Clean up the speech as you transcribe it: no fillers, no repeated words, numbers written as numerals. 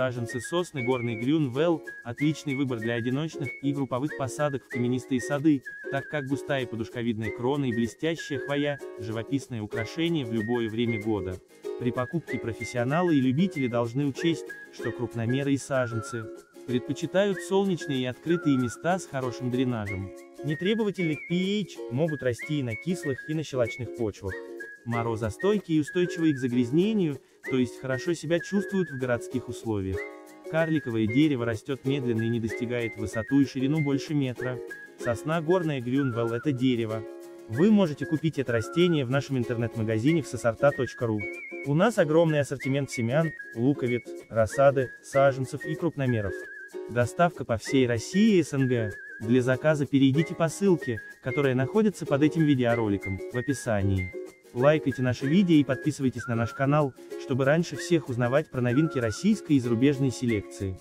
саженцы сосны горной Grüne Welle – отличный выбор для одиночных и групповых посадок в каменистые сады, так как густая подушковидная крона и блестящая хвоя – живописное украшение в любое время года. При покупке профессионалы и любители должны учесть, что крупномеры и саженцы предпочитают солнечные и открытые места с хорошим дренажем. Нетребовательны к pH, могут расти и на кислых, и на щелочных почвах. Морозостойкие и устойчивые к загрязнению, то есть хорошо себя чувствуют в городских условиях. Карликовое дерево растет медленно и не достигает высоту и ширину больше метра. Сосна горная Grüne Welle — это дерево. Вы можете купить это растение в нашем интернет-магазине vsesorta.ru. У нас огромный ассортимент семян, луковиц, рассады, саженцев и крупномеров. Доставка по всей России и СНГ. Для заказа перейдите по ссылке, которая находится под этим видеороликом, в описании. Лайкайте наши видео и подписывайтесь на наш канал, чтобы раньше всех узнавать про новинки российской и зарубежной селекции.